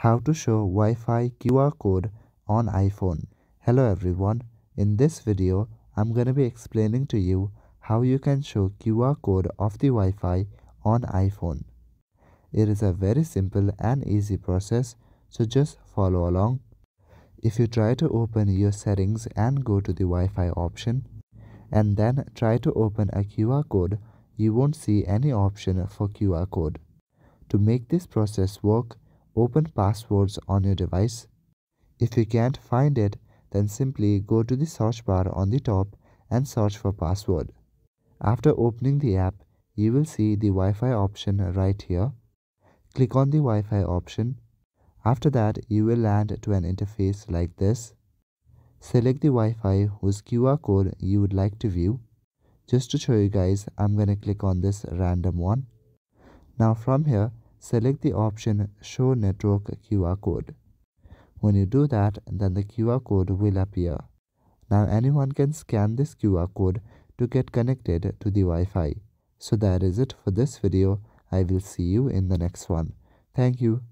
How to show Wi-Fi QR code on iPhone. Hello everyone, in this video I'm going to be explaining to you how you can show QR code of the Wi-Fi on iPhone. It is a very simple and easy process, so just follow along. If you try to open your settings and go to the Wi-Fi option and then try to open a QR code, you won't see any option for QR code. To make this process work, open passwords on your device. If you can't find it, then simply go to the search bar on the top and search for password. After opening the app, you will see the Wi-Fi option right here. Click on the Wi-Fi option. After that, you will land to an interface like this. Select the Wi-Fi whose QR code you would like to view. Just to show you guys, I'm going to click on this random one. Now from here, select the option Show Network QR Code. When you do that, then the QR code will appear. Now anyone can scan this QR code to get connected to the Wi-Fi. So that is it for this video. I will see you in the next one. Thank you.